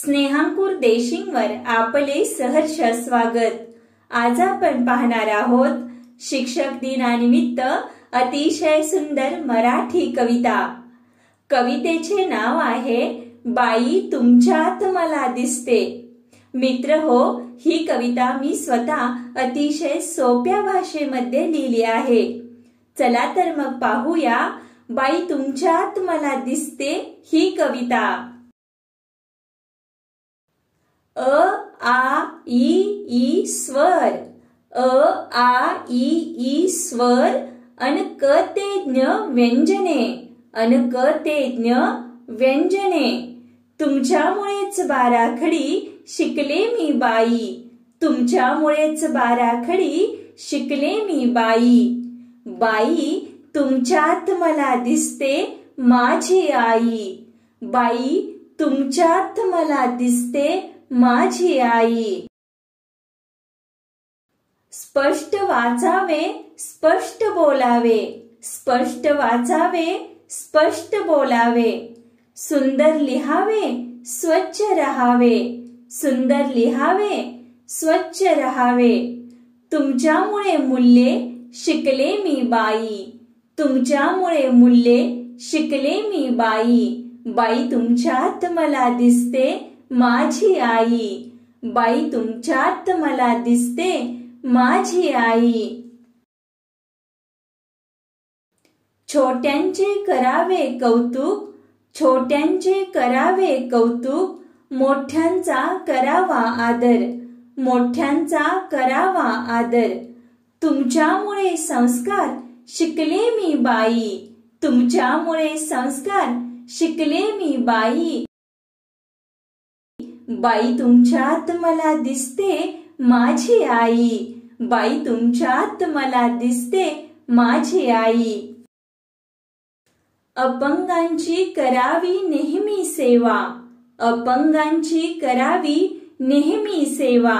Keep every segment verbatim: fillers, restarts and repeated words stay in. स्नेहांकुर देशिंगवर आपले सहर्ष स्वागत। आज आपण पाहणार आहोत शिक्षक दिनानिमित्त अतिशय सुंदर मराठी कविता। कवितेचे नाव आहे बाई तुमच्यात मला दिसते। मित्र हो, ही कविता मी स्वतः अतिशय सोप्या भाषेमध्ये लिहिली आहे। चला तर मग पाहूया बाई तुमच्यात मला दिसते ही कविता। अ आ ई ई स्वर, अ आ ई ई स्वर अन क ते ज्ञ व्यंजने, अन क ते ज्ञ व्यंजने। तुमच्यामुळेच बाराखडी शिकले मी बाई, तुमच्यामुळेच बाराखडी शिकले मी बाई। बाई तुमच्यात मला दिसते माझी आई, बाई तुमच्यात मला दिसते माझी आई। स्पष्ट वाचावे स्पष्ट बोलावे, स्पष्ट वाचावे स्पष्ट बोलावे। सुंदर लिहावे स्वच्छ राहावे, सुंदर लिहावे स्वच्छ राहावे। तुमच्यामुळे मुल्ले शिकले मी बाई, तुमच्यामुळे मुल्ले शिकले मी बाई। बाई तुमच्यात मला दिसते माझी आई, बाई तुमच्यात मला दिसते माझी आई। छोट्यांचे करावे कौतुक, छोट्यांचे करावे कौतुक। मोठ्यांचा करावा आदर, मोठ्यांचा करावा आदर। तुमच्यामुळे संस्कार शिकले मी बाई, तुमच्यामुळे संस्कार शिकले मी बाई। बाई तुमच्यात मला दिसते माझी आई, बाई तुमच्यात मला दिसते माझी आई। अपंगांची करावी नेहमी सेवा, अपंगांची करावी नेहमी सेवा।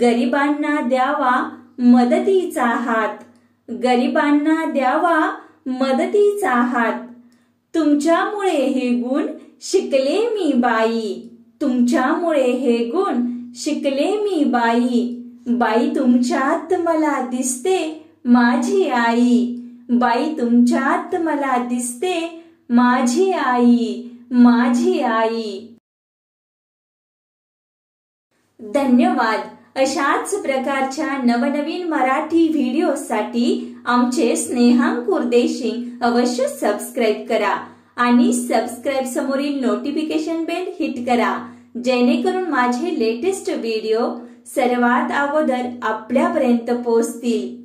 गरिबांना द्यावा मदतीचा हात, गरिबांना द्यावा मदतीचा हात। तुमच्यामुळे हे गुण शिकले मी बाई, तुमच्यामुळे हे गुण शिकले मी बाई। बाई तुमच्यात मला दिसते माझी आई, बाई तुमच्यात मला दिसते माझी आई, माझी आई। धन्यवाद। अशाच प्रकारच्या नवनवीन मराठी व्हिडिओसाठी आमचे स्नेहांकुर देशिंग अवश्य सबस्क्राइब करा आणि सबस्क्राइब समोरील नोटिफिकेशन बेल हिट करा, जेणेकरून माझे लेटेस्ट व्हिडिओ सर्वात अगोदर आपल्यापर्यंत पोहोचतील।